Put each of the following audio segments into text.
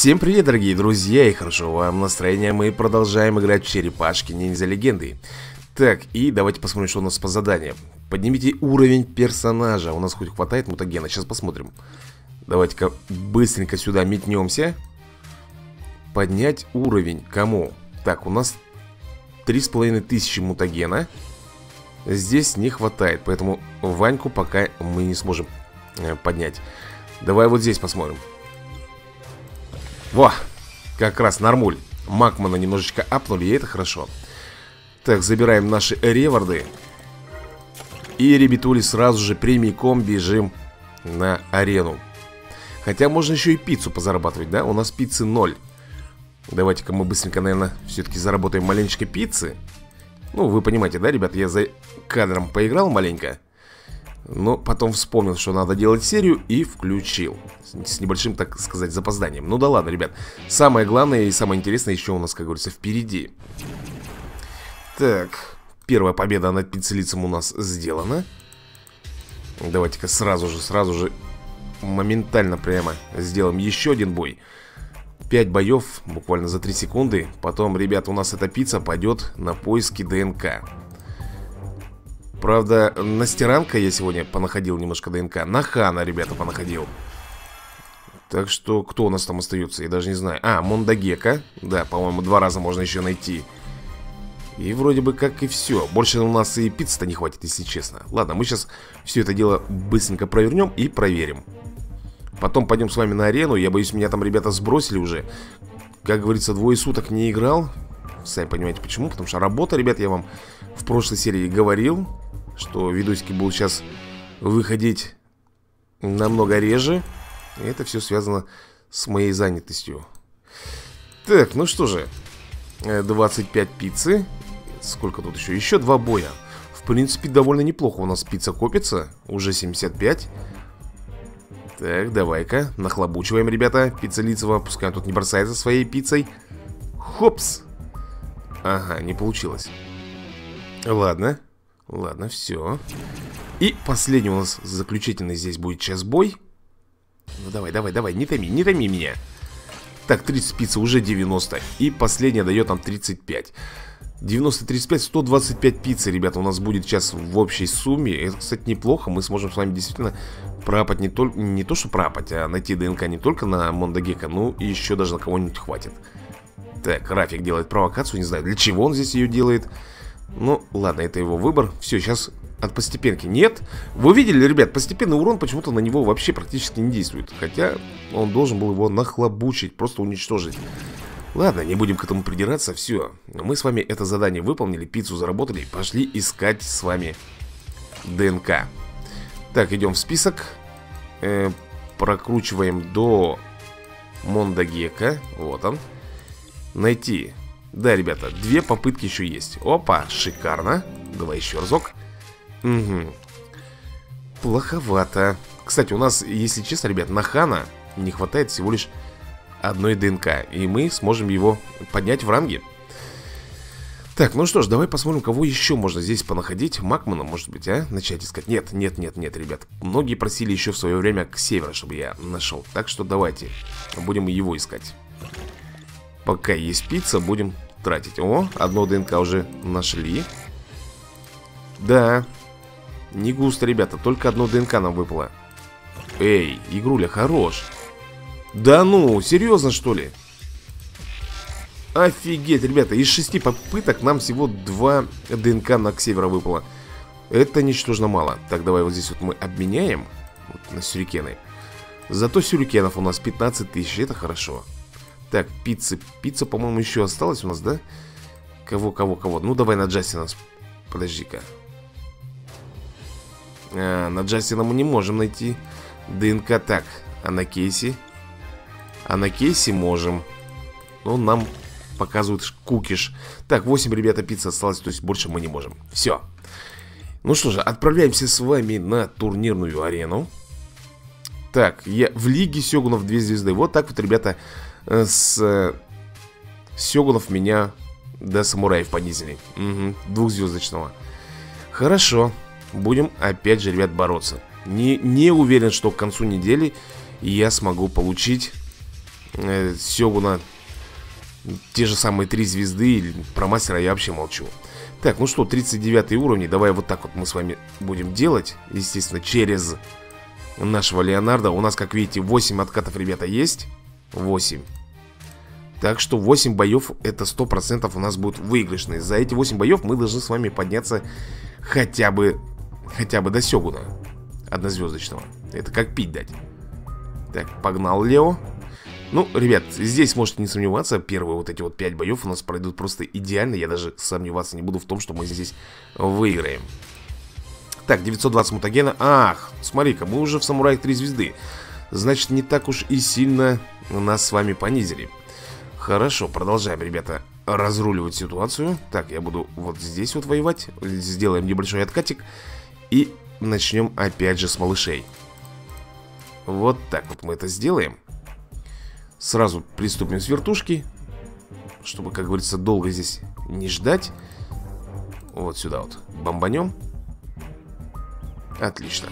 Всем привет, дорогие друзья, и хорошо вам настроения. Мы продолжаем играть в Черепашки Ниндзя легенды. Так, и давайте посмотрим, что у нас по заданиям. Поднимите уровень персонажа. У нас хоть хватает мутагена, сейчас посмотрим. Давайте-ка быстренько сюда метнемся. Поднять уровень кому? Так, у нас 3500 мутагена. Здесь не хватает, поэтому Ваньку пока мы не сможем поднять. Давай вот здесь посмотрим. Во, как раз нормуль. Макмана немножечко апнули, и это хорошо. Так, забираем наши реворды. И, ребятули, сразу же прямиком бежим на арену. Хотя можно еще и пиццу позарабатывать, да? У нас пиццы 0. Давайте-ка мы быстренько, наверное, все-таки заработаем маленечко пиццы. Ну, вы понимаете, да, ребят? Я за кадром поиграл маленько, но потом вспомнил, что надо делать серию, и включил. С небольшим, так сказать, запозданием. Ну да ладно, ребят. Самое главное и самое интересное еще у нас, как говорится, впереди. Так, первая победа над пицелицем у нас сделана. Давайте-ка сразу же, моментально прямо сделаем еще один бой. 5 боев буквально за 3 секунды. Потом, ребят, у нас эта пицца пойдет на поиски ДНК. Правда, на стиранка я сегодня понаходил немножко ДНК. На Хана, ребята, понаходил. Так что, кто у нас там остается? Я даже не знаю. А, Мондо Гекко. Да, по-моему, 2 раза можно еще найти. И вроде бы как и все. Больше у нас и пиццы-то не хватит, если честно. Ладно, мы сейчас все это дело быстренько провернем и проверим. Потом пойдем с вами на арену. Я боюсь, меня там ребята сбросили уже. Как говорится, 2 суток не играл. Сами понимаете почему. Потому что работа, ребят, я вам в прошлой серии говорил, что видосики будут сейчас выходить намного реже. И это все связано с моей занятостью. Так, ну что же, 25 пиццы. Сколько тут еще? Еще 2 боя. В принципе, довольно неплохо у нас пицца копится. Уже 75. Так, давай-ка, нахлобучиваем, ребята, пиццелицева. Пускай он тут не бросается своей пиццей. Хопс. Ага, не получилось. Ладно, ладно, все. И последний у нас заключительный здесь будет сейчас бой. Ну давай, давай, давай, не томи меня. Так, 30 пиццы, уже 90. И последняя дает нам 35. 90, 35, 125 пиццы, ребята, у нас будет сейчас в общей сумме. Это, кстати, неплохо, мы сможем с вами действительно пропать, не то что пропать, а найти ДНК не только на Мондо Гекко, ну и еще даже на кого-нибудь хватит. Так, Рафик делает провокацию, не знаю, для чего он здесь ее делает. Ну, ладно, это его выбор. Все, сейчас от постепенки. Нет, вы видели, ребят, постепенный урон почему-то на него вообще практически не действует. Хотя он должен был его нахлобучить, просто уничтожить. Ладно, не будем к этому придираться, все. Мы с вами это задание выполнили, пиццу заработали, пошли искать с вами ДНК. Так, идем в список. Прокручиваем до Мондо Гекко. Вот он. Найти. Да, ребята, 2 попытки еще есть. Опа, шикарно. Давай еще разок. Угу. Плоховато. Кстати, у нас, если честно, ребят, на Хана не хватает всего лишь 1 ДНК. И мы сможем его поднять в ранге. Так, ну что ж, давай посмотрим, кого еще можно здесь понаходить. Макмана, может быть, а? Начать искать. Нет, нет, нет, нет, ребят. Многие просили еще в свое время Ксевера, чтобы я нашел. Так что давайте будем его искать. Пока есть пицца, будем тратить. О, 1 ДНК уже нашли. Да, не густо, ребята, только 1 ДНК нам выпало. Эй, игруля, хорош. Да ну, серьезно, что ли? Офигеть, ребята, из 6 попыток нам всего 2 ДНК на Ксевера выпало. Это ничтожно мало. Так, давай вот здесь вот мы обменяем вот, на сюрикены. Зато сюрикенов у нас 15 тысяч, это хорошо. Так, пицца, по-моему, еще осталась у нас, да? Кого? Ну, давай на Джастина. Подожди-ка. На Джастина мы не можем найти ДНК. Так, а на Кейси? А на Кейси можем. Он нам показывает кукиш. Так, 8, ребята, пицца осталась, то есть больше мы не можем. Все. Ну что же, отправляемся с вами на турнирную арену. Так, я в Лиге Сёгунов 2 звезды. Вот так вот, ребята, с Сёгунов меня до самураев понизили. Угу, 2-звездочного. Хорошо, будем опять же, ребят, бороться. Не уверен, что к концу недели я смогу получить Сёгуна, те же самые 3 звезды. Про мастера я вообще молчу. Так, ну что, 39 уровни. Давай вот так вот мы с вами будем делать. Естественно, через нашего Леонардо. У нас, как видите, 8 откатов, ребята, есть. 8. Так что 8 боев это 100% у нас будут выигрышные. За эти 8 боев мы должны с вами подняться хотя бы до Сёгуна однозвездочного. Это как пить дать. Так, погнал Лео. Ну, ребят, здесь можете не сомневаться. Первые вот эти вот 5 боев у нас пройдут просто идеально. Я даже сомневаться не буду в том, что мы здесь выиграем. Так, 920 мутагена. Ах, смотри-ка, мы уже в самураях 3 звезды. Значит, не так уж и сильно нас с вами понизили. Хорошо, продолжаем, ребята, разруливать ситуацию. Так, я буду вот здесь вот воевать. Сделаем небольшой откатик. И начнем опять же с малышей. Вот так вот мы это сделаем. Сразу приступим с вертушки, чтобы, как говорится, долго здесь не ждать. Вот сюда вот бомбанем. Отлично.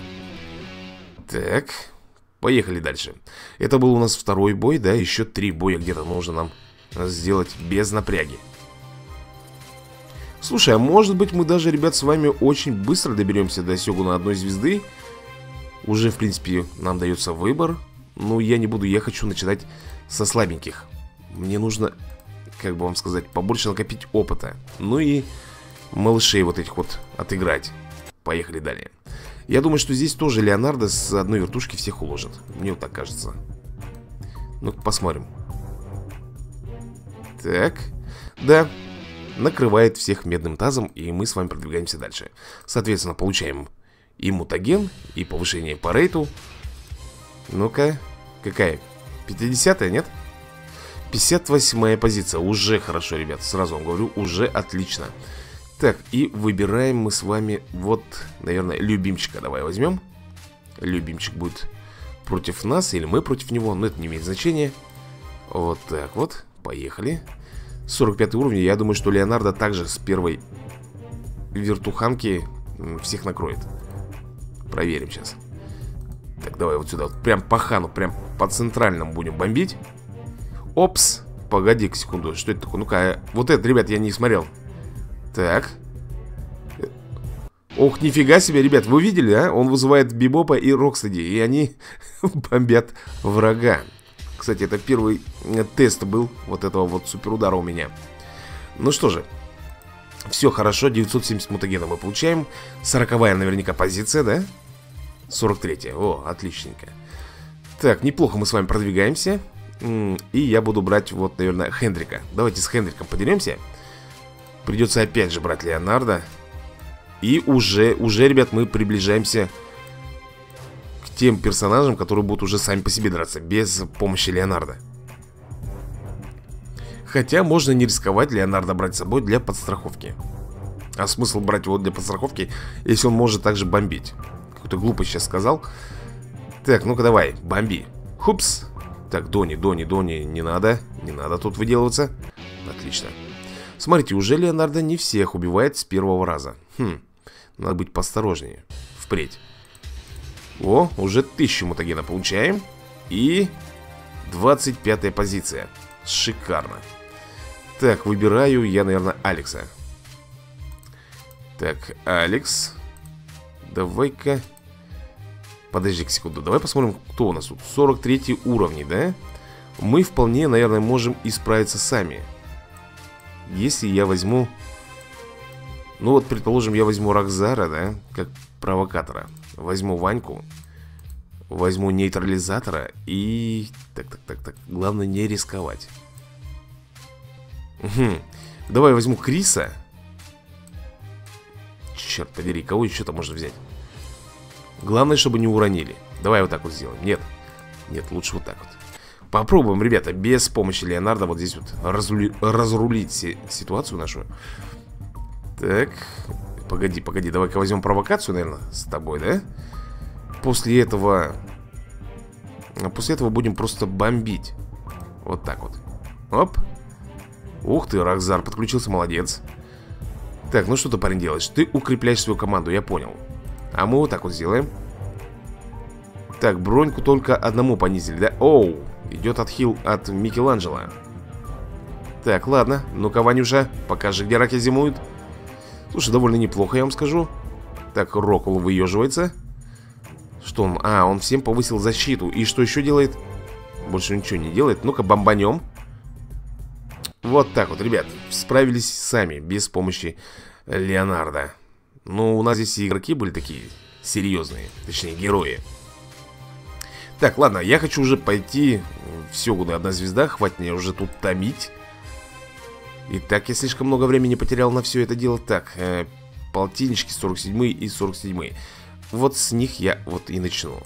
Так, поехали дальше. Это был у нас 2-й бой, да, еще 3 боя где-то нужно нам сделать без напряги. Слушай, а может быть мы даже, ребят, с вами очень быстро доберемся до Сёгуна 1 звезды. Уже, в принципе, нам дается выбор. Ну, я не буду, я хочу начинать со слабеньких. Мне нужно, как бы вам сказать, побольше накопить опыта. Ну и малышей вот этих вот отыграть. Поехали далее. Я думаю, что здесь тоже Леонардо с одной вертушки всех уложит. Мне вот так кажется. Ну-ка, посмотрим. Так, да, накрывает всех медным тазом, и мы с вами продвигаемся дальше. Соответственно, получаем и мутаген, и повышение по рейту. Ну-ка, какая? 50-я, нет? 58-я позиция. Уже хорошо, ребят, сразу вам говорю, уже отлично. Так, и выбираем мы с вами вот, наверное, любимчика. Давай возьмем. Любимчик будет против нас, или мы против него, но это не имеет значения. Вот так вот, поехали. 45 уровень, я думаю, что Леонардо также с первой вертуханки всех накроет. Проверим сейчас. Так, давай вот сюда, вот, прям по хану, прям по центральному будем бомбить. Опс, погоди-ка секунду, что это такое? Ну-ка, вот это, ребят, я не смотрел. Так. Ох, нифига себе, ребят, вы видели, а? Он вызывает Бибопа и Рокстеди, и они бомбят врага. Кстати, это первый тест был вот этого вот суперудара у меня. Ну что же, все хорошо, 970 мутагена мы получаем. 40-я наверняка позиция, да? 43-я, о, отличненько. Так, неплохо мы с вами продвигаемся. И я буду брать вот, наверное, Хендрика. Давайте с Хендриком подеремся. Придется опять же брать Леонардо. И уже, ребят, мы приближаемся к тем персонажам, которые будут уже сами по себе драться без помощи Леонардо. Хотя можно не рисковать Леонардо брать с собой для подстраховки. А смысл брать его для подстраховки, если он может также бомбить? Какую-то глупость сейчас сказал. Так, ну-ка давай, бомби. Хупс. Так, Дони, не надо. Не надо тут выделываться. Отлично. Смотрите, уже Леонардо не всех убивает с первого раза. Хм, надо быть поосторожнее впредь. О, уже 1000 мутагена получаем. И 25-я позиция. Шикарно. Так, выбираю я, наверное, Алекса. Так, Алекс. Давай-ка. Подожди секунду, давай посмотрим, кто у нас тут. 43 уровни, да? Мы вполне, наверное, можем исправиться сами. Если я возьму... Ну вот, предположим, я возьму Ракзара, да? Как провокатора. Возьму Ваньку. Возьму нейтрализатора. И... Так. Главное не рисковать. Угу. Давай возьму Криса. Черт подери, кого еще там можно взять? Главное, чтобы не уронили. Давай вот так вот сделаем. Нет. Нет, лучше вот так вот. Попробуем, ребята, без помощи Леонардо вот здесь вот разрулить ситуацию нашу. Так, погоди, давай-ка возьмем провокацию, наверное, с тобой, да? После этого будем просто бомбить. Вот так вот. Оп. Ух ты, Ракзар подключился, молодец. Так, ну что ты, парень, делаешь? Ты укрепляешь свою команду, я понял. А мы вот так вот сделаем. Так, броньку только одному понизили, да? Оу, Идет отхил от Микеланджело. Так, ладно, ну-ка, Ванюша, покажи, где раки зимуют. Слушай, довольно неплохо, я вам скажу. Так, Рокул выеживается. Что он? А, он всем повысил защиту. И что еще делает? Больше ничего не делает. Ну-ка, бомбанем. Вот так вот, ребят. Справились сами, без помощи Леонардо. Ну, у нас здесь и игроки были такие серьезные. Точнее, герои. Так, ладно, я хочу уже пойти. Все, куда одна звезда. Хватит мне уже тут томить. И так я слишком много времени потерял на все это дело. Так, полтиннички 47 и 47. Вот с них я вот и начну.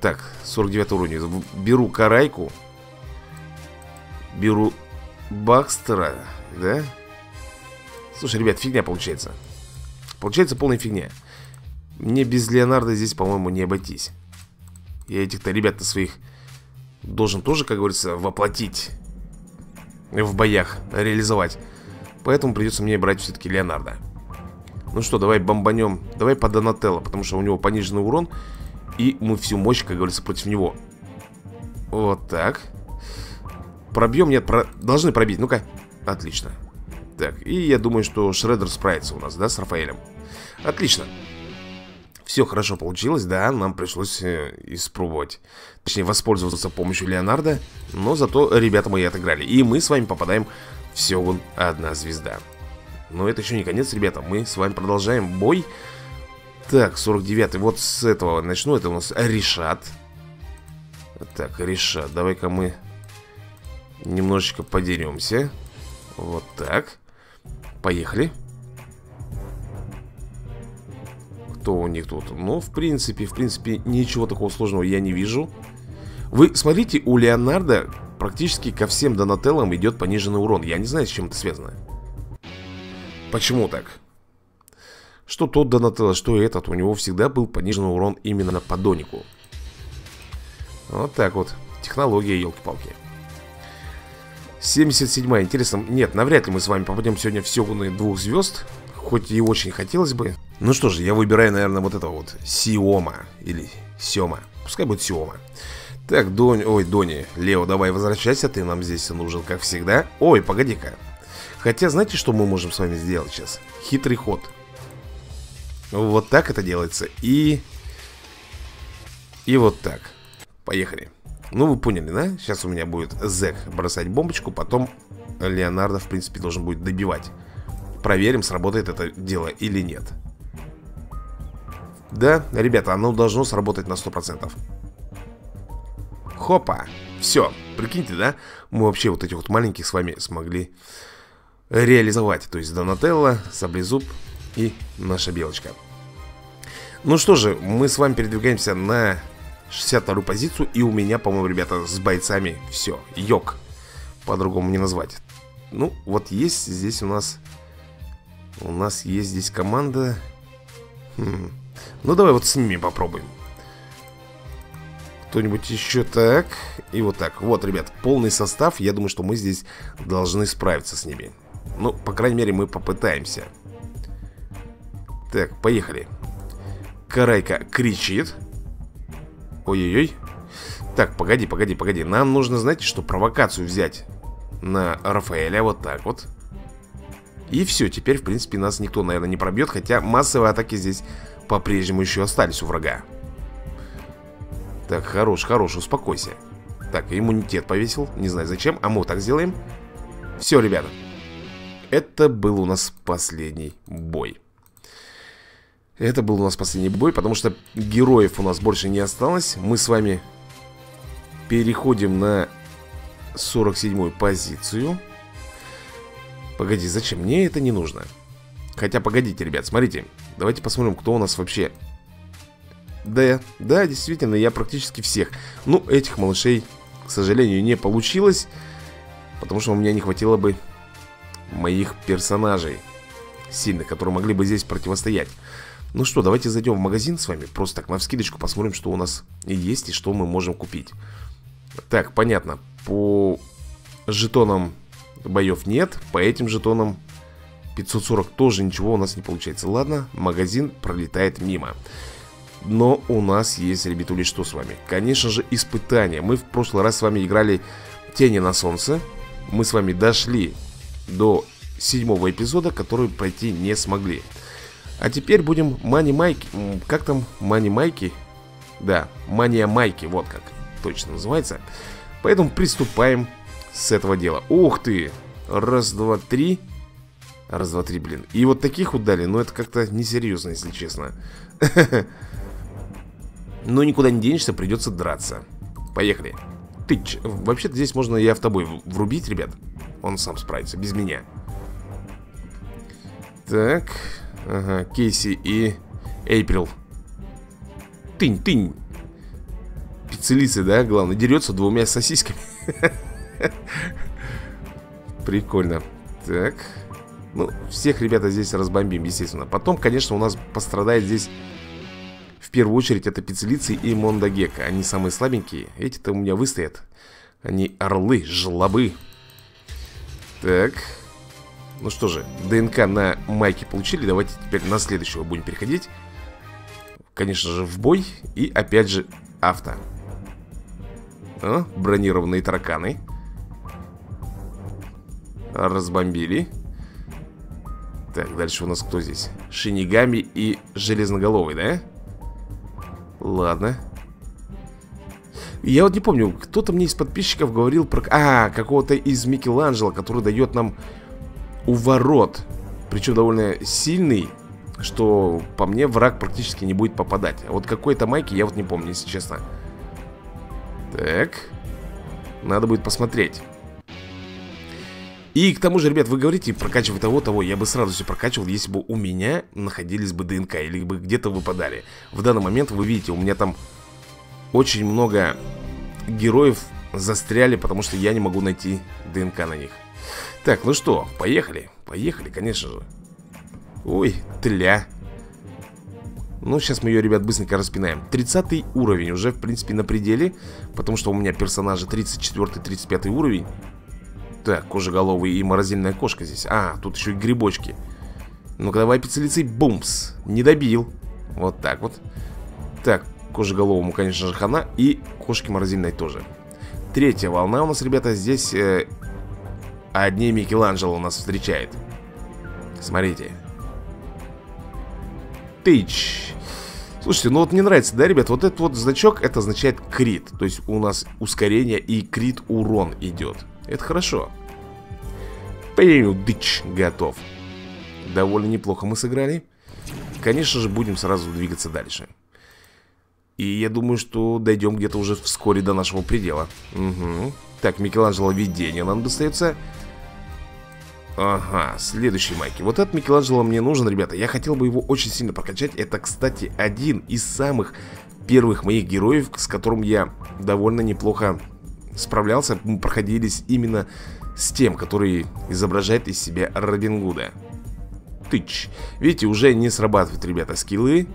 Так, 49 уровень. Беру Карайку. Беру Бакстера, да? Слушай, ребят, фигня получается. Получается полная фигня. Мне без Леонардо здесь, по-моему, не обойтись. Я этих-то ребят-то своих должен тоже, как говорится, воплотить. В боях реализовать. Поэтому придется мне брать все-таки Леонардо. Ну что, давай бомбанем. Давай по Донателло, потому что у него пониженный урон. И мы всю мощь, как говорится, против него. Вот так. Пробьем, нет, должны пробить, ну-ка. Отлично. Так, и я думаю, что Шредер справится у нас, да, с Рафаэлем. Отлично. Все хорошо получилось, да, нам пришлось испробовать. Точнее, воспользоваться помощью Леонардо. Но зато ребята мои отыграли. И мы с вами попадаем все вон одна звезда. Но это еще не конец, ребята. Мы с вами продолжаем бой. Так, 49-й, вот с этого начну. Это у нас Ришат. Так, Ришат, давай-ка мы немножечко подеремся. Вот так. Поехали. Кто у них тут? Ну, в принципе, ничего такого сложного я не вижу. Вы смотрите, у Леонардо практически ко всем Донателлам идет пониженный урон. Я не знаю, с чем это связано. Почему так? Что тот Донателло, что этот, у него всегда был пониженный урон именно по Донику. Вот так вот. Технология, елки-палки. 77-я, интересно. Нет, навряд ли мы с вами попадем сегодня в Сёгуны двух звезд. Хоть и очень хотелось бы. Ну что же, я выбираю, наверное, вот этого вот Сиома. Или Сёма. Пускай будет Сиома. Так, Дони, Лео, давай возвращайся. Ты нам здесь нужен, как всегда. Ой, погоди-ка. Хотя, знаете, что мы можем с вами сделать сейчас? Хитрый ход. Вот так это делается. И вот так. Поехали. Ну, вы поняли, да? Сейчас у меня будет Зэк бросать бомбочку. Потом Леонардо, в принципе, должен будет добивать. Проверим, сработает это дело или нет. Да, ребята, оно должно сработать на 100%. Хопа. Все, прикиньте, да? Мы вообще вот этих вот маленьких с вами смогли реализовать. То есть Донателло, Саблезуб и наша белочка. Ну что же, мы с вами передвигаемся на 62-ю позицию. И у меня, по-моему, ребята, с бойцами все. Йог. По-другому не назвать. Ну, вот есть здесь у нас... У нас есть здесь команда. Ну, давай вот с ними попробуем. Кто-нибудь еще так. И вот так. Вот, ребят, полный состав. Я думаю, что мы здесь должны справиться с ними. Ну, по крайней мере, мы попытаемся. Так, поехали. Карайка кричит. Ой-ой-ой. Так, погоди. Нам нужно, знаете, что провокацию взять на Рафаэля. Вот так вот. И все, теперь, в принципе, нас никто, наверное, не пробьет. Хотя массовые атаки здесь по-прежнему еще остались у врага. Так, хорош, успокойся. Так, иммунитет повесил, не знаю зачем, а мы вот так сделаем. Все, ребята. Это был у нас последний бой. Потому что героев у нас больше не осталось. Мы с вами переходим на 47-ю позицию. Погоди, зачем? Мне это не нужно. Хотя, погодите, ребят, смотрите. Давайте посмотрим, кто у нас вообще. Да, действительно, я практически всех. Ну, этих малышей, к сожалению, не получилось. Потому что у меня не хватило бы моих персонажей сильных, которые могли бы здесь противостоять. Ну что, давайте зайдем в магазин с вами. Просто так, навскидочку, посмотрим, что у нас есть и что мы можем купить. Так, понятно. По жетонам... Боев нет, по этим жетонам 540 тоже ничего у нас не получается. Ладно, магазин пролетает мимо. но у нас есть, ребятули, что с вами? Конечно же, испытания. Мы в прошлый раз с вами играли «Тени на солнце». Мы с вами дошли до 7-го эпизода, который пройти не смогли. А теперь будем мани-майки. Как там? Мани-майки? Да, мания-майки, вот как точно называется. Поэтому приступаем с этого дела. Ух ты! Раз, два, три. Раз, два, три, блин. И вот таких вот дали, но это как-то несерьезно, если честно. Но никуда не денешься, придется драться. Поехали. Тыч. Вообще-то здесь можно и автобой врубить, ребят. Он сам справится, без меня. Так. Ага, Кейси и Эйприл. Тынь, тынь. Пицелицы, да, главное, дерется двумя сосисками. Прикольно. Так. Ну, всех, ребята, здесь разбомбим, естественно. Потом, конечно, у нас пострадает здесь в первую очередь это Пицелицы и Мондо Гекко. Они самые слабенькие. Эти-то у меня выстоят. Они орлы, жлобы. Так. Ну что же, ДНК на майке получили. Давайте теперь на следующего будем переходить. Конечно же, в бой. И опять же, авто. О, бронированные тараканы. Разбомбили. Так, дальше у нас кто здесь? Шинигами и Железноголовый, да? Ладно. Я вот не помню, кто-то мне из подписчиков говорил про... А, какого-то из Микеланджело, который дает нам... Уворот, причем довольно сильный, что по мне враг практически не будет попадать. А вот какой-то майки я вот не помню, если честно. Так, надо будет посмотреть. И к тому же, ребят, вы говорите, прокачивай того-того. Я бы сразу все прокачивал, если бы у меня находились бы ДНК или бы где-то выпадали. В данный момент, вы видите, у меня там очень много героев застряли, потому что я не могу найти ДНК на них. Так, ну что, поехали. Поехали, конечно же. Ой, тля. Ну, сейчас мы ее, ребят, быстренько распинаем. 30 уровень уже, в принципе, на пределе. Потому что у меня персонажи 34-35 уровень. Так, Кожеголовый и Морозильная кошка здесь. А, тут еще и грибочки. Ну-ка, давай, Пицелицы, бумс. Не добил. Вот так вот. Так, Кожеголовому, конечно же, хана. И кошке Морозильной тоже. Третья волна у нас, ребята, здесь... одни Микеланджело нас встречает. Смотрите. Тыч. Слушайте, ну вот мне нравится, да, ребят? Вот этот вот значок, это означает крит. То есть у нас ускорение и крит урон идет. Это хорошо. Пейм, дыч, готов. Довольно неплохо мы сыграли. Конечно же, будем сразу двигаться дальше. И я думаю, что дойдем где-то уже вскоре до нашего предела. Угу. Так, Микеланджело видение нам достается. Ага, следующий майки. Вот этот Микеланджело мне нужен, ребята. Я хотел бы его очень сильно прокачать. Это, кстати, один из самых первых моих героев, с которым я довольно неплохо справлялся. Мы проходились именно с тем, который изображает из себя Робин Гуда. Тыч. Видите, уже не срабатывают, ребята, скиллы.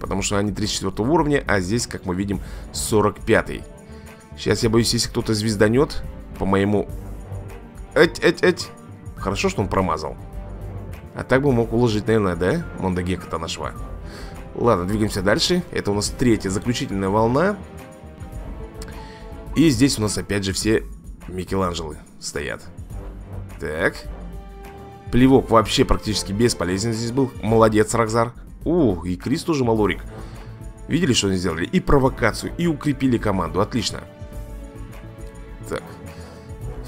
Потому что они 34 уровня, а здесь, как мы видим, 45. Сейчас я боюсь, если кто-то звезданет по моему... Эть-эть-эть. Хорошо, что он промазал. А так бы мог уложить, наверное, да? Мондо Гекко-то нашла. Ладно, двигаемся дальше. Это у нас третья заключительная волна. И здесь у нас опять же все Микеланджелы стоят. Так. Плевок вообще практически бесполезен здесь был. Молодец, Ракзар. О, и Крис тоже малорик. Видели, что они сделали? И провокацию, и укрепили команду. Отлично. Так.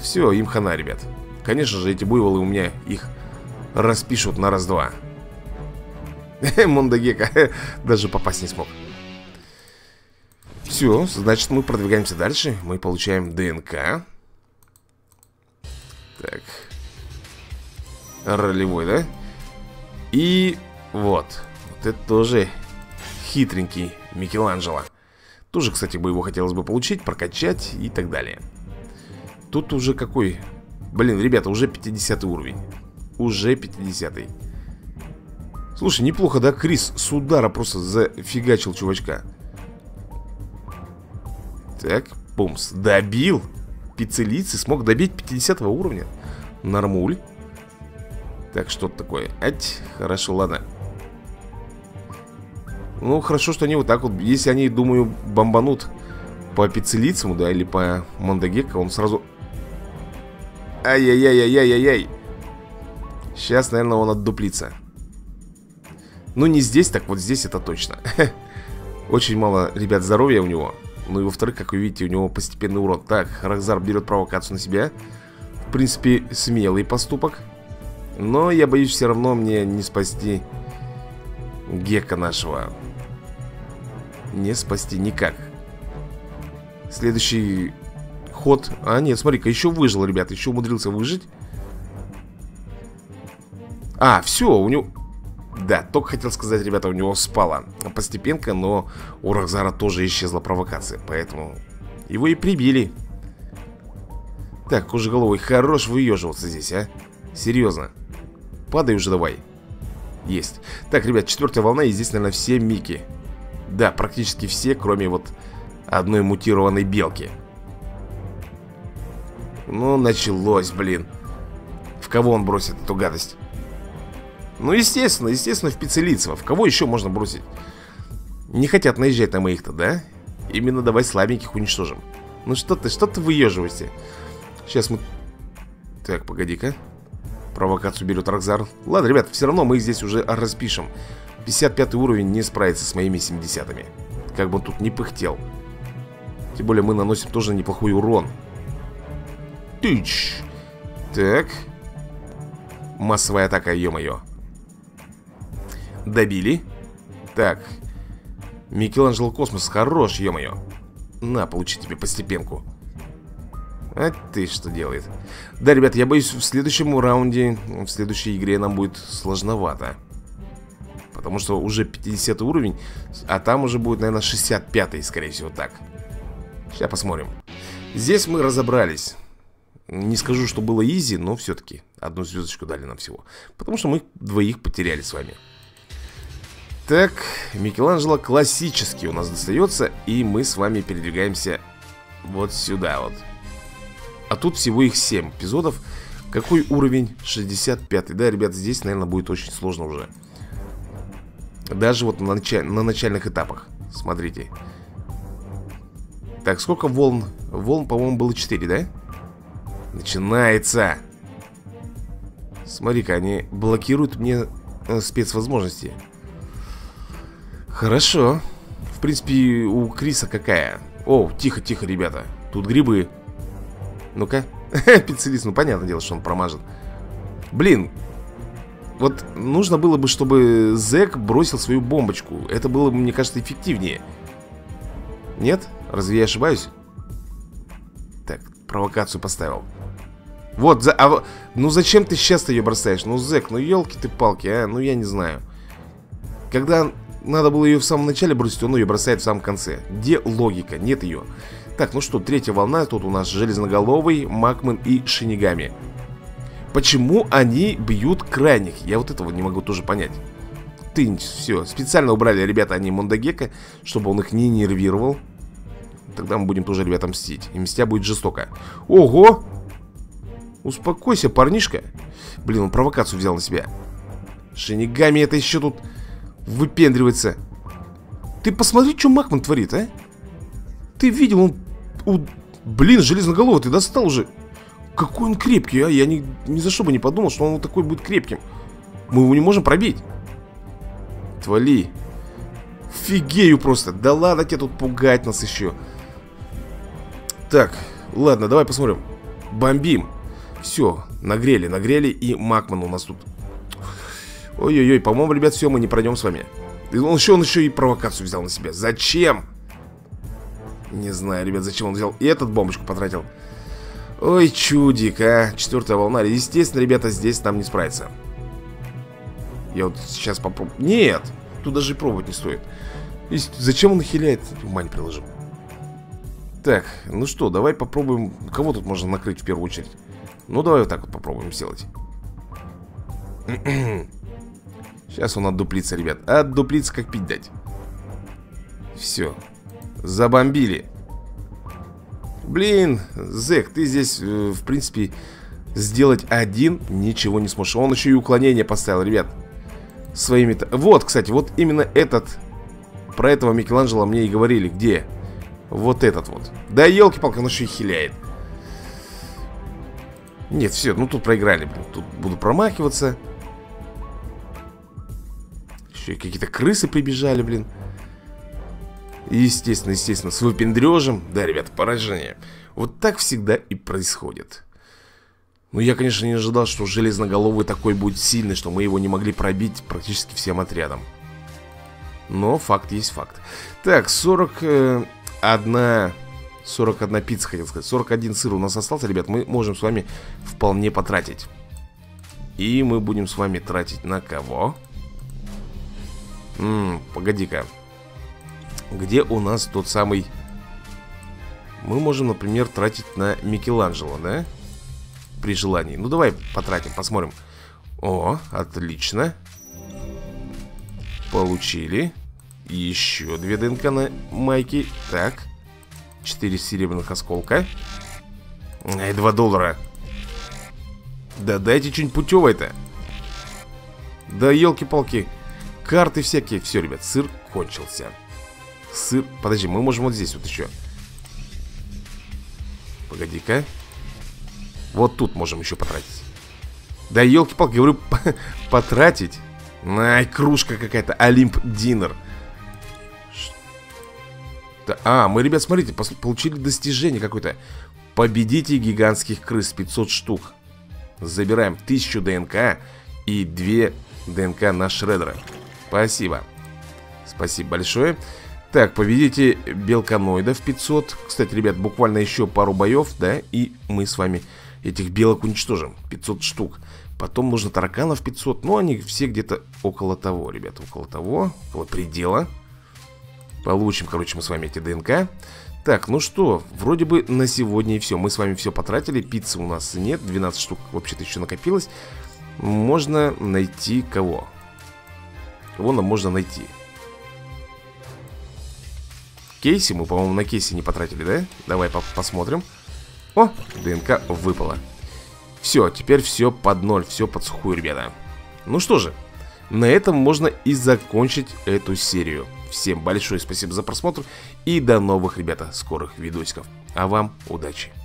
Все, им хана, ребят. Конечно же, эти буйволы у меня их распишут на раз-два. Мондо Гекко даже попасть не смог. Все, значит, мы продвигаемся дальше. Мы получаем ДНК. Так. Ролевой, да? И вот. Вот это тоже... хитренький Микеланджело. Тоже, кстати, бы его хотелось бы получить, прокачать и так далее. Тут уже какой... Блин, ребята, уже 50 уровень. Уже 50. Слушай, неплохо, да? Крис с удара просто зафигачил чувачка. Так, бумс. Добил. Пицелицы смог добить 50 уровня. Нормуль. Так, что-то такое. Ать, хорошо, ладно. Ну, хорошо, что они вот так вот. Если они, думаю, бомбанут по Пицелицам, да, или по Мондо Гекко, он сразу... Ай-яй-яй-яй-яй-яй-яй. Сейчас, наверное, он отдуплится. Ну, не здесь, так вот здесь это точно. Очень мало, ребят, здоровья у него. Ну и во-вторых, как вы видите, у него постепенный урон. Так, Ракзар берет провокацию на себя. В принципе, смелый поступок. Но я боюсь, все равно мне не спасти Гекко нашего. Не спасти никак. Следующий ход. А, нет, смотри-ка, еще выжил, ребят. Еще умудрился выжить. А, все, у него... Да, только хотел сказать, ребята, у него спала постепенка, но у Ракзара тоже исчезла провокация, поэтому его и прибили. Так, Кожеголовый, хорош выеживаться здесь, а. Серьезно. Падай уже давай. Есть. Так, ребят, четвертая волна, и здесь, наверное, все Микки. Да, практически все, кроме вот одной мутированной белки. Ну, началось, блин. В кого он бросит эту гадость? Ну, естественно, естественно, в Пицелицева. В кого еще можно бросить? Не хотят наезжать на моих-то, да? Именно давай слабеньких уничтожим. Ну что ты выеживаешься? Сейчас мы... Так, погоди-ка. Провокацию берет Ракзар. Ладно, ребят, все равно мы их здесь уже распишем. 55 уровень не справится с моими 70-ми. Как бы он тут не пыхтел. Тем более мы наносим тоже неплохой урон. Тыч. Так. Массовая атака, ё-моё. Добили. Так. Микеланджело Космос, хорош, ё-моё. На, получи тебе постепенку. А ты что делает? Да, ребят, я боюсь, в следующем раунде, в следующей игре нам будет сложновато. Потому что уже 50 уровень, а там уже будет, наверное, 65-й, скорее всего, так. Сейчас посмотрим. Здесь мы разобрались. Не скажу, что было изи, но все-таки одну звездочку дали нам всего. Потому что мы двоих потеряли с вами. Так, Микеланджело классический у нас достается, и мы с вами передвигаемся вот сюда вот. А тут всего их 7 эпизодов. Какой уровень? 65-й. Да, ребят, здесь, наверное, будет очень сложно уже. Даже вот на начальных этапах. Смотрите. Так, сколько волн? Волн, по-моему, было 4, да? Начинается. Смотри-ка, они блокируют мне спецвозможности. Хорошо. В принципе, у Криса какая? О, тихо-тихо, ребята. Тут грибы. Ну-ка. Пиццелист, ну понятное дело, что он промажет. Блин. Вот нужно было бы, чтобы Зэк бросил свою бомбочку. Это было бы, мне кажется, эффективнее. Нет? Разве я ошибаюсь? Так, провокацию поставил. Вот, за... ну зачем ты сейчас-то ее бросаешь? Ну, Зэк, ну елки ты палки, а? Ну я не знаю. Когда... Надо было ее в самом начале бросить, он ее бросает в самом конце. Где логика? Нет ее. Так, ну что, третья волна. Тут у нас Железноголовый, Макман и Шинигами. Почему они бьют крайних? Я вот этого не могу тоже понять. Тынь, все. Специально убрали, ребята, они Мондо Гекко, чтобы он их не нервировал. Тогда мы будем тоже, ребята, мстить. И мстя будет жестоко. Ого! Успокойся, парнишка. Блин, он провокацию взял на себя. Шинигами это еще тут... Выпендривается. Ты посмотри, что Макман творит, а? Ты видел, он... Блин, Железноголовый, ты достал уже. Какой он крепкий, а? Я ни за что бы не подумал, что он вот такой будет крепким. Мы его не можем пробить. Твали. Фигею просто. Да ладно тебе тут пугать нас еще. Так, ладно, давай посмотрим. Бомбим. Все, нагрели, нагрели. И Макман у нас тут... Ой-ой-ой, по-моему, ребят, все, мы не пройдем с вами. Он еще и провокацию взял на себя. Зачем? Не знаю, ребят, зачем он взял. И этот бомбочку потратил. Ой, чудик, а. Четвертая волна. Естественно, ребята, здесь нам не справиться. Я вот сейчас попробую. Нет, тут даже и пробовать не стоит. И зачем он хиляет? Ума не приложим. Так, ну что, давай попробуем. Кого тут можно накрыть в первую очередь? Ну, давай вот так вот попробуем сделать. Сейчас он отдуплится, ребят. Отдуплится, как пить дать. Все. Забомбили. Блин, Зэк, ты здесь, в принципе, сделать один ничего не сможешь. Он еще и уклонение поставил, ребят. Своими-то... Вот, кстати, вот именно этот Про этого Микеланджело мне и говорили. Где? Вот этот вот. Да елки-палки, он еще и хиляет. Нет, все, ну тут проиграли. Тут буду промахиваться. Еще какие-то крысы прибежали, блин. Естественно, естественно, с выпендрежем. Да, ребята, поражение. Вот так всегда и происходит. Ну, я, конечно, не ожидал, что Железноголовый такой будет сильный, что мы его не могли пробить практически всем отрядом. Но факт есть факт. Так, 41 пицца, хотел сказать. 41 сыр у нас остался, ребят. Мы можем с вами вполне потратить. И мы будем с вами тратить на кого? Погоди-ка. Где у нас тот самый... Мы можем, например, тратить на Микеланджело, да? При желании. Ну, давай потратим, посмотрим. О, отлично. Получили. Еще 2 ДНК на майке. Так. 4 серебряных осколка. Ай, $2. Да дайте что-нибудь путевое-то. Да елки-палки. Карты всякие. Все, ребят, сыр кончился. Сыр. Подожди, мы можем вот здесь вот еще. Погоди-ка. Вот тут можем еще потратить. Да елки-палки, говорю, потратить. Ай, кружка какая-то. Олимп Динер. А, мы, ребят, смотрите, получили достижение какое-то. Победите гигантских крыс. 500 штук. Забираем 1000 ДНК и 2 ДНК на Шредера. Спасибо. Спасибо большое. Так, победите белканоидов 500. Кстати, ребят, буквально еще пару боев, да, и мы с вами этих белок уничтожим. 500 штук. Потом нужно тараканов 500. Ну, они все где-то около того, ребят. Около того, около предела. Получим, короче, мы с вами эти ДНК. Так, ну что, вроде бы на сегодня и все. Мы с вами все потратили. Пиццы у нас нет. 12 штук вообще-то еще накопилось. Можно найти кого? Кого нам можно найти? Кейси? Мы, по-моему, на Кейси не потратили, да? Давай посмотрим. О, ДНК выпала. Все, теперь все под ноль. Все под сухую, ребята. Ну что же, на этом можно и закончить эту серию. Всем большое спасибо за просмотр и до новых, ребята, скорых видосиков. А вам удачи.